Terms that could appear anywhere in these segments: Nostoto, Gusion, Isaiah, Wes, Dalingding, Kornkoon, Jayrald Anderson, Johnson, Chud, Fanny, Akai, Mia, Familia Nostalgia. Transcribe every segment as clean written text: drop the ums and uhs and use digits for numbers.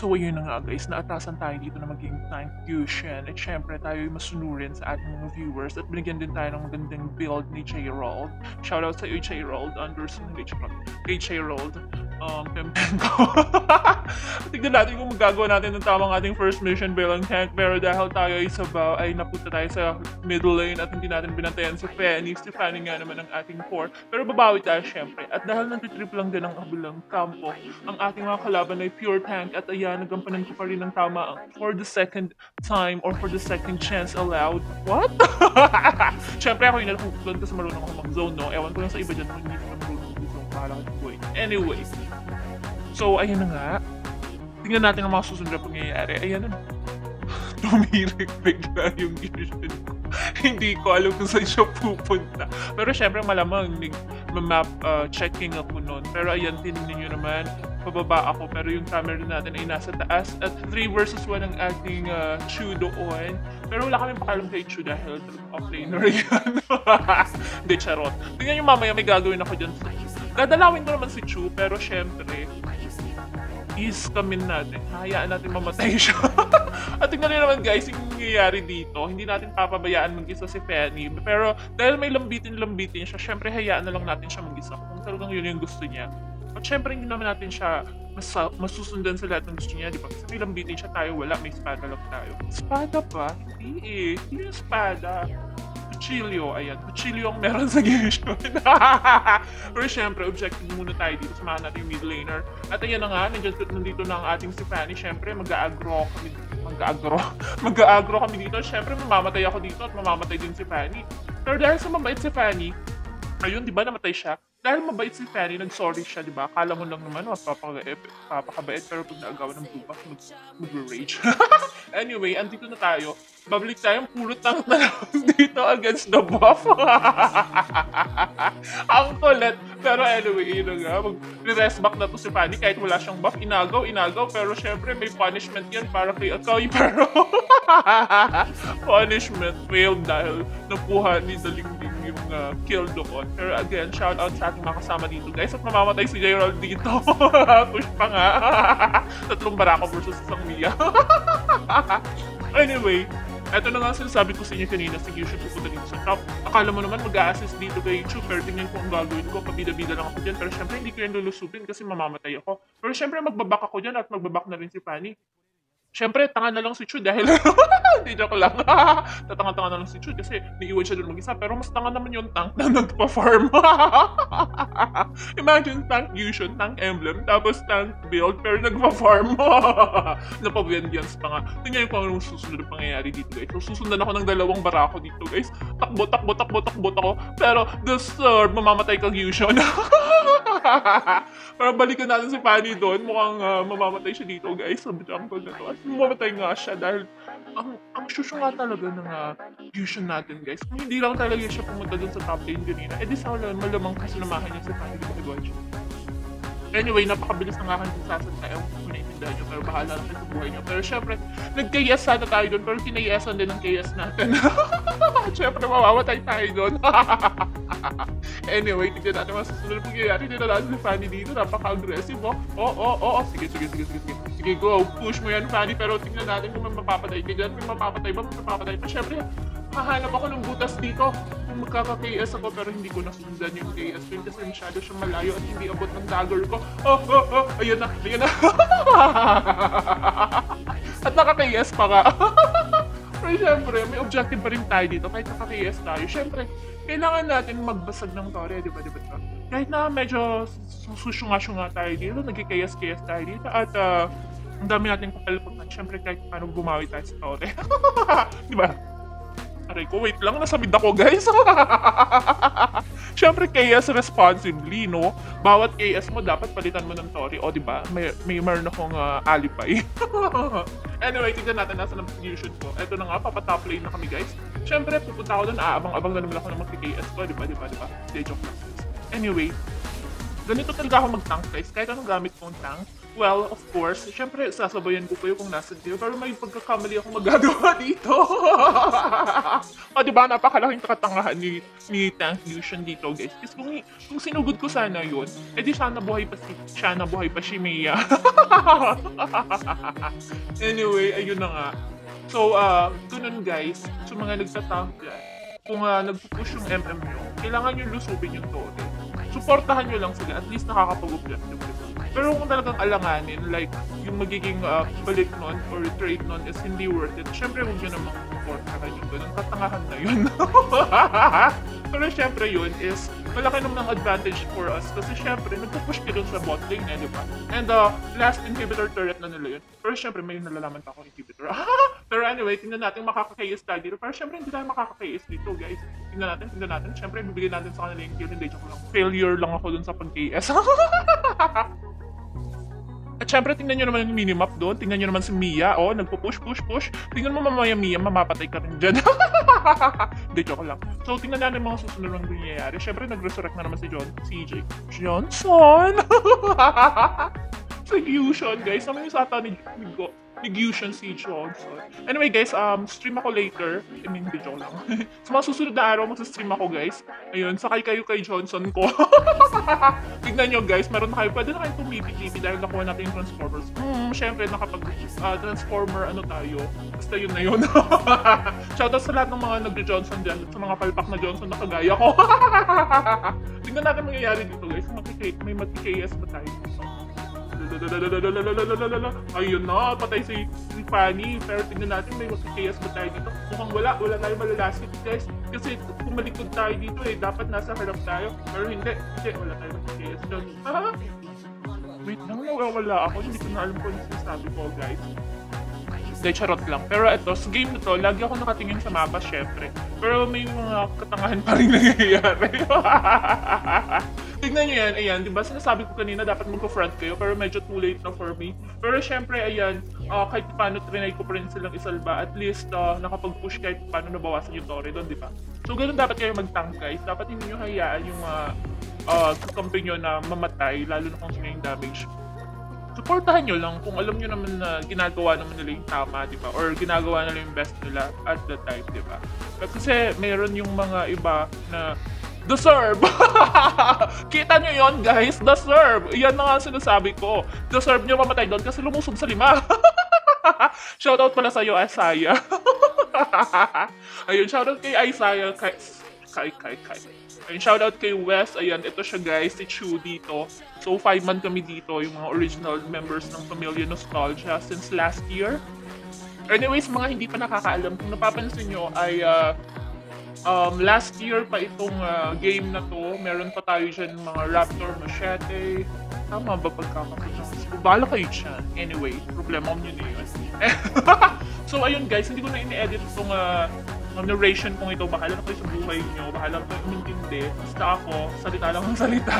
So ayun na nga guys, naatasan tayo dito na maging tank Gusion. At syempre tayo yung masunurin sa ating mga viewers at binigyan din tayo ng magandang build ni Jayrald. Shoutout sa iyo Jayrald Anderson, kay Jayrald tempen ko. Tignan natin kung magagawa natin ng tamang ating first mission bilang tank, pero dahil tayo ay sabaw ay napunta tayo sa middle lane at hindi natin binantayan si Fanny. Si Fanny nga naman ang ating core, pero babawi tayo syempre. At dahil nagtitrip lang din ang kabilang kampo, ang ating mga kalaban ay pure tank. At ayan, nagampanan ko pa rin ng tama for the second time or for the second chance allowed. What? Siyempre ako yung natutunan kasi marunong ako mag-zone, no? Ewan ko lang sa iba dyan kung hindi ko marunong mag-zone para ko. Anyway, so ayan na nga. Tingnan natin ang mga susunod na pangyayari. Ayan na. Tumirik bigla yung Gusion ko. Hindi ko alam kung saan siya pupunta. Pero siyempre malamang nag-map checking ako noon. Pero ayan, tinignan nyo naman. Pababa ako, pero yung camera natin ay nasa taas at 3 vs 1 ang ating Chud doon. Pero wala kaming pakalam kay Chud dahil off-laner yan. Hindi, charot. Tingnan nyo mamaya, may gagawin ako dyan. Dadalawin ko naman si Chud, pero syempre iskamin natin. Hayaan natin mamatay siya. At tingnan nyo naman guys, yung nangyayari dito, hindi natin papabayaan mag-isa si Fanny. Pero dahil may lambitin siya, syempre hayaan na lang natin siya mag-isa kung talagang yun yung gusto niya. At syempre hindi naman natin siya masusundan sa lahat ng gusto niya, di ba? Kasi may lambitin siya, tayo wala, may espada lang tayo. Espada pa? Hindi eh. Hindi yung espada. Kuchilyo, ayan. Kuchilyo ang meron sa Gusion. Pero syempre, objective muna tayo dito. Samahan natin yung mid laner. At ayan na nga, nandito na ang ating si Fanny. Syempre, mag-aagro kami dito. Syempre, mamamatay ako dito at mamamatay din si Fanny. Pero dahil sa mabait si Fanny, ayun, di ba, namatay siya? Dahil mabait si Fanny, nag-sorry siya, di ba? Akala mo lang naman, papakabait, pero pag naagawa ng blue buff, mag-rage. Anyway, andito na tayo. Babalik tayo, puro tank na lang dito against the buff. Ang kulit. Pero anyway, yun nga, mag-rest back na to si Fanny kahit wala siyang buff. Inagaw, pero syempre may punishment yan para kay Akai, pero punishment failed dahil napuha ni Dalingding yung kill doon. Pero again, shoutout sa ating mga kasama dito guys, at mamamatay si Jayrald dito. Push pa nga. 3 barako versus 1 Mia. Anyway, eto na nga sinasabi ko sa inyo kanina, si Gusion pupunta dito sa top. Akala mo naman mag-a-assist dito kay Chu, pero tingnan ko ang gagawin ko, pabida-bida lang ako dyan. Pero syempre hindi ko yan lulusubin kasi mamamatay ako. Pero syempre magbaback ako dyan at magbaback na rin si Fanny. Syempre, tanga na lang si Chud dahil hindi joke lang. Tatanga-tanga na lang si Chud kasi niiwan siya doon mag-isa. Pero mas tanga naman yung tank na nagpa-farm. Imagine tank Gusion, tank emblem, tapos tank build, pero nagpa-farm. Napabendians pa nga. Tingnan ko ang susunod na pangyayari dito guys. Susundan ako ng 2 barako dito guys. Takbo ako. Pero deserve, mamamatay ka Gusion. Pero balikan natin si Fanny doon. Mukhang mamamatay siya dito guys. Sabi ko na to. At mamamatay nga siya dahil ang susyo nga talaga ng Gusion natin guys. Kung hindi lang talaga siya pumunta doon sa top lane kanina, edi sa wala malamang kasinamahan niya si Fanny dito sa Gusion. Anyway, napakabilis na nga kanyang sasanta. Ewan ko kung naitindahan niyo, pero bahala lang sa buhay niyo. Pero syempre, nag-KS sana tayo doon, pero kinayesan din ang KS natin. Syempre, mamamatay tayo doon. Anyway, tignan natin mga susunod na pangyayari. Tignan natin si Fanny dito, napaka-aggressive, oh. Oo, sige, go, push mo yan, Fanny. Pero tignan natin kung may mapapatay ka dyan. May mapapatay ba? May mapapatay pa. Syempre, hahanap ako ng butas dito. Magkaka-KS ako, pero hindi ko nasundan yung KS win kasi masyado siyang malayo at hindi abot ng dagger ko. Ayun na. At naka-KS pa nga. Pero syempre, may objective pa rin tayo dito kahit naka-KS tayo. Syempre, kailangan natin magbasag ng tore, di ba? Kahit na medyo susunga-sunga tayo dito, nag-KS tayo dito at ang dami natin kapalapakan. Syempre, kahit paano bumawi tayo sa tore. Di ba? Aray ko, wait lang, nasa mid ako guys. Syempre KS responsibly, no? Bawat KS mo dapat palitan mo ng tori. O diba, may meron akong alipay. Anyway, tignan natin nasa ng Gusion ko. Eto na nga, papatop lane na kami guys. Syempre, pupunta ko doon, aabang-abang na naman ako ng mag-KS ko. Diba? Day joke lang guys. Anyway, ganito talaga ako mag-tank guys. Kahit anong gamit kong tank, Well, of course, syempre sasabayan ko kayo kung nasa dito, pero may pagkakamali ako magagawa dito. O diba, napakalaking katangahan ni Tank Gusion dito, guys. Kasi kung sinugod ko sana yun, edi sana buhay pa si Mia. Anyway, ayun na nga. So, ganun guys, so mga nagtatang dyan, kung nagpupush yung MM nyo, kailangan nyo lusubin yung tote. Suportahan nyo lang sila, at least nakakapag-objective. Pero kung talagang alanganin, like, yung magiging balik nun or trade nun is hindi worth it, syempre huwag nyo namang support na kayo ganun. Katangahan na yun. Pero syempre yun is, malaki naman ang advantage for us kasi syempre, nagpupush ka dun sa bot lane na, diba? And last inhibitor turret na nila yun. Pero syempre, may nalalaman pa akong inhibitor. Pero anyway, tingnan natin makaka-chaos tayo dito. Pero syempre, hindi tayo makaka-chaos dito, guys. Tingnan natin. Syempre, bibigyan natin sa kanila yung kill. Hindi, joke lang. Failure lang ako dun sa pag-chaos. At syempre, tingnan nyo naman yung minimap doon. Tingnan nyo naman si Mia. Oh, nagpo-push. Tingnan mo mamaya Mia, mamapatay ka rin dyan. Hindi, joke lang. So, tingnan natin mga susunod ng nangyayari. Syempre, nag-resurrect na naman si Johnson! Si Gusion, guys. Naman yung sata ni Gusion si Johnson. Anyway, guys, stream ako later. I mean, hindi, joke lang. Sa mga susunod na araw, mag-stream ako, guys. Ayun, sakay kayo kay Johnson ko. Tignan nyo guys, meron na kayo. Pwede na kayo tumipi-tipi dahil nakuha natin yung Transformers. Syempre, nakapag-transformer, ano tayo. Basta yun na yun. Shoutout sa lahat ng mga nag-Johnson dyan. Sa mga palpak na Johnson na kagaya ko. Tignan natin mangyayari dito guys. May mag-KS ba tayo dito? Ayun na, patay si Fanny. Pero tignan natin, may mag-KS ba tayo dito? Mukhang wala tayo malalasit guys. Kasi kung malikod tayo dito eh, dapat nasa harap tayo. Pero hindi, kasi wala tayo mag-KS doon. Wait lang, wala ako. Hindi ko na alam kung ano sinasabi ko guys. Hindi, charot lang. Pero eto, sa game na to, lagi ako nakatingin sa mapa, syempre. Pero may mga katangahan pa rin nangyayari. Tignan nyo yan, ayan, diba sinasabi ko kanina dapat magko-front kayo pero medyo too late na for me. Pero syempre, ayan, kahit paano trinay ko pa rin silang isalba. At least, nakapag-push kahit paano nabawasan yung Tori doon, diba? So, ganun dapat kayo mag-tank guys. Dapat hindi nyo hayaan yung kakampi nyo na mamatay, lalo na kung sila yung damage. Supportahan nyo lang kung alam nyo naman na ginagawa naman nila yung tama, di ba? Or ginagawa nila yung best nila at the time, di ba? Kasi meron yung mga iba na deserve! Kita nyo yon guys! Deserve! Yan na nga sinasabi ko. Deserve nyo mamatay doon kasi lumusog sa lima. Shoutout pala sa'yo, Isaiah. Ayun, shoutout kay Isaiah. Ayun, shoutout kay Wes. Ayan, ito siya guys, si Chud dito. So, 5 man kami dito, yung mga original members ng Familia Nostalgia since last year. Anyways, mga hindi pa nakakaalam, kung napapansin nyo ay last year pa itong game na to. Meron pa tayo dyan mga Raptor Machete. Tama ba pagkakapagas? Bala kayo dyan. Anyway, problema nyo na yun. So, ayun guys, hindi ko na in-edit itong narration kung ito, bahala na kayo sa buhay nyo, bahala na kayo umintindi, basta ako, salita lang ang salita.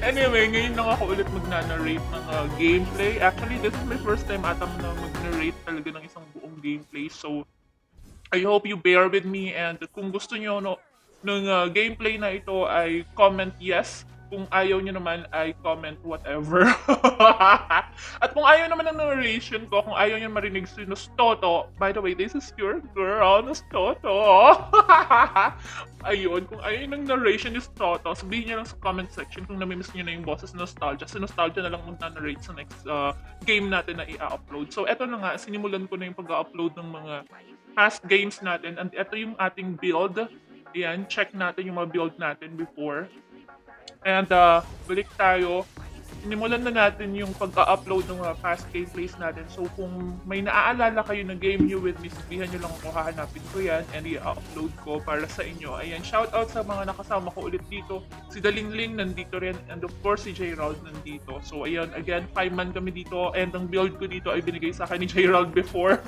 Anyway, ngayon lang ako ulit mag-narrate ng gameplay. Actually, this is my first time atam na mag-narrate talaga ng isang buong gameplay. So, I hope you bear with me and kung gusto nyo ng gameplay na ito ay comment yes. Kung ayaw nyo naman ay comment whatever. At kung ayaw naman ng narration ko, kung ayaw nyo marinig si Nostoto, by the way, this is your girl, Nostoto. Ayun, kung ayaw ng narration ni Nostoto, sabihin nyo lang sa comment section kung namimiss nyo na yung boses ni Nostalgia. Si Nostalgia na lang mag-narrate sa next game natin na i-upload. So, eto na nga, sinimulan ko na yung pag-upload ng mga past games natin. And eto yung ating build. Ayan, check natin yung mga build natin before. And balik tayo, sinimulan na natin yung pagka-upload ng past gameplays natin. So kung may naaalala kayo na game you with me, sabihan nyo lang ako, hahanapin ko yan and i-upload ko para sa inyo. Ayan, shoutout sa mga nakasama ko ulit dito. Si Dalingling nandito rin and of course si Jayrald nandito. So ayan, again, 5 man kami dito and ang build ko dito ay binigay sa akin ni Jayrald before.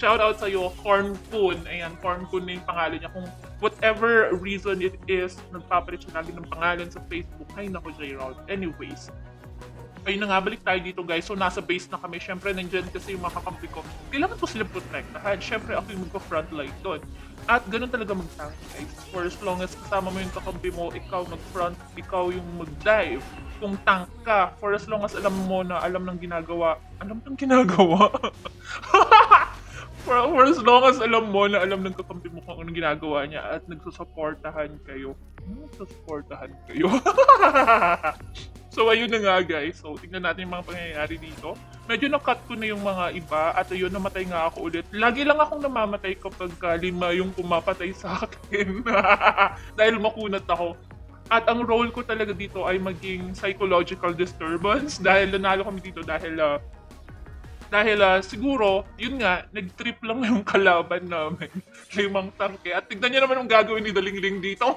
Shoutout sa'yo, Kornkoon. Ayan, Kornkoon na yung pangalan niya. Kung whatever reason it is, nagpapalit siya lagi ng pangalan sa Facebook. Ay, naku, Jayrald. Anyways, Ayun na nga, balik tayo dito guys. So nasa base na kami, syempre nandiyan kasi yung mga kakampi ko. Kailangan ko sila protektahan. Syempre ako yung magka-frontline doon. At ganun talaga mag-tank guys. For as long as kasama mo yung kakampi mo, ikaw mag-front, ikaw yung mag-dive. Kung tank ka, for as long as alam mo na alam ng ginagawa. Alam ng ginagawa? For as long as alam mo na alam ng kakampi mo kung anong ginagawa niya at nagsusuportahan kayo. Nagsusuportahan kayo. So ayun na nga guys, so tignan natin yung mga pangyayari dito. Medyo na-cut ko na yung mga iba at ayun, namatay nga ako ulit. Lagi lang akong namamatay kapag lima yung pumapatay sa akin. Dahil makunat ako. At ang role ko talaga dito ay maging psychological disturbance. Dahil nanalo kami dito dahil siguro, yun nga, nag-trip lang yung kalaban namin. Limang tangke. At tignan nyo naman ang gagawin ni Dalingling dito.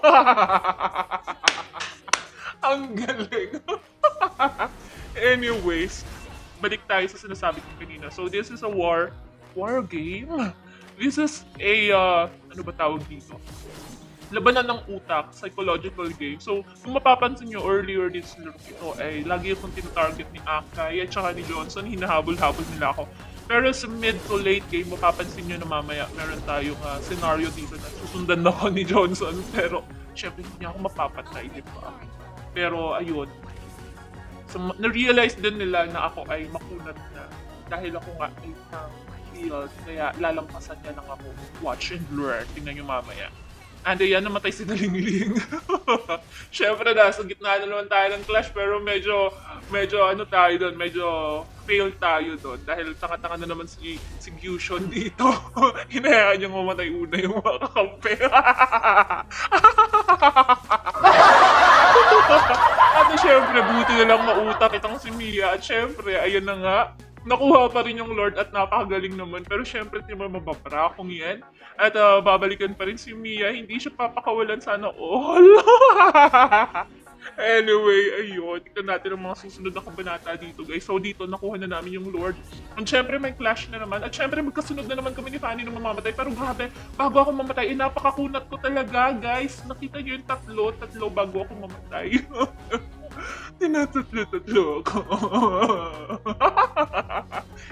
Ang galing. Anyways, balik tayo sa sinasabi ko kanina. So this is a war game. This is a ano ba tawag dito? Labanan ng utak, psychological game. So kung mapapansin nyo earlier this year, ito ay lagi akong tinatarget ni Akai at saka ni Johnson, hinahabol-habol nila ako. Pero sa mid to late game, mapapansin nyo na mamaya meron tayong scenario dito na susundan na ako ni Johnson. Pero syempre hindi ako mapapatay, di ba? Pero ayun, so, na-realize din nila na ako ay makunat na dahil ako nga ay nang-heal, kaya lalampasan niya lang ako. Watch and learn, tingnan nyo mamaya. And ayan, namatay si Dalingling. Siyempre na, sa gitna na naman tayo ng clash, pero medyo ano tayo doon, medyo fail tayo doon. Dahil tanga-tanga na naman si Gusion dito. Hinayaan niyang mamatay una yung mga kakampi. At siyempre, buti na lang mautak itong si Mia. At siyempre, ayan na nga, nakuha pa rin yung Lord at napakagaling naman. Pero syempre, di mo mababara kung yan. At babalikan pa rin si Mia. Hindi siya papakawalan sana all. Anyway, ayun. Tignan natin ang mga susunod na kabanata dito, guys. So dito, nakuha na namin yung Lord. And syempre, may clash na naman. At syempre, magkasunod na naman kami ni Fanny nung mamamatay. Pero grabe, bago ako mamatay, napakakunat ko talaga, guys. Nakita nyo yung tatlo bago ako mamatay. Tinatatlo-tatlo ako.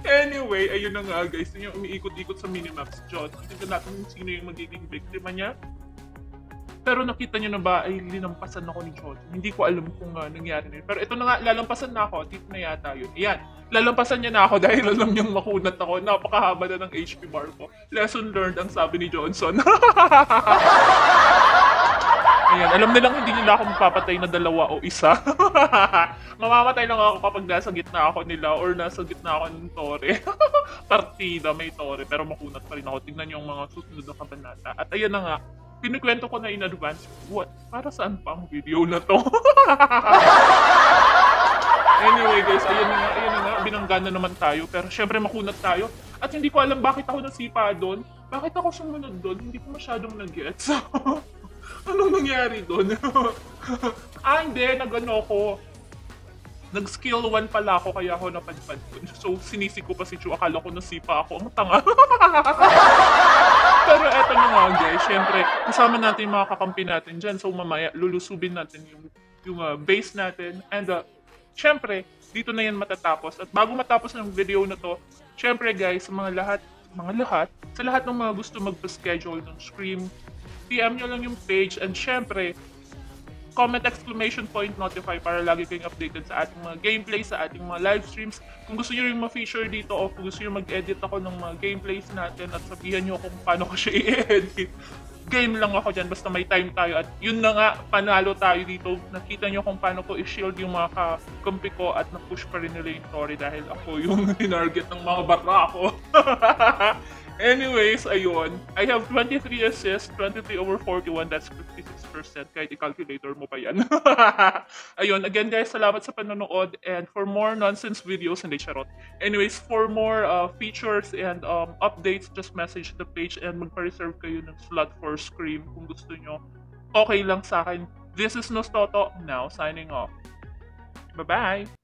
Anyway, ayun na nga guys. Yun yung umiikot-ikot sa minimap si Chud. Tignan natin kung sino yung magiging biktima niya. Pero nakita nyo na ba ay linampasan ako ni Chud. Hindi ko alam kung nangyari na yun. Pero ito na nga, lalampasan na ako. Tip na yata yun. Ayan, lalampasan niya na ako dahil alam niyang makunat ako. Napakahaba na ng HP bar ko. Lesson learned ang sabi ni Johnson. Ayan, alam nilang hindi nila ako mapapatay na dalawa o isa. Mamamatay lang ako kapag nasa gitna ako nila or nasa gitna ako ng tore. Partida, may tore, pero makunat pa rin ako. Tingnan niyo yung mga susunod na kabanata. At ayan na nga, kinukwento ko na in advance. What? Para saan pa ang video na to? Anyway guys, ayan na nga, binangga na naman tayo. Pero syempre makunat tayo. At hindi ko alam bakit ako nasipa doon. Bakit ako sumunod doon? Hindi ko masyadong nag-gets. Anong nangyari doon? Hindi, nag-ano ko. Nag-skill 1 pala ako, kaya ako napadpad doon. So, sinisi ko pa si Chu. Akala ko nasipa ako. Ang tanga. Pero eto na nga, guys. Siyempre, kasama natin yung mga kakampi natin dyan. So, mamaya, lulusubin natin yung base natin. And, siyempre, dito na yan matatapos. At bago matapos ng video na to, siyempre, guys, sa mga lahat, sa lahat ng mga gusto magpa-schedule ng stream, PM nyo lang yung page and syempre, comment !notify para lagi kayong updated sa ating mga gameplay, sa ating mga live streams. Kung gusto nyo rin ma-feature dito o kung gusto nyo mag-edit ako ng mga gameplays natin at sabihan nyo kung paano ko siya i-edit. Game lang ako dyan, basta may time tayo at yun na nga, panalo tayo dito. Nakita nyo kung paano ko i-shield yung mga kakampi ko at na-push pa rin nila yung story dahil ako yung tinarget ng mga bata ko. Anyways, ayun, I have 23 assists, 23/41, that's 56%, kahit i-calculator mo pa yan. Ayun, again guys, salamat sa panonood and for more nonsense videos, hindi charot. Anyways, for more features and updates, just message the page and magpa-reserve kayo ng slot for Scream kung gusto nyo. Okay lang sa akin. This is Nostoto, now signing off. Bye-bye!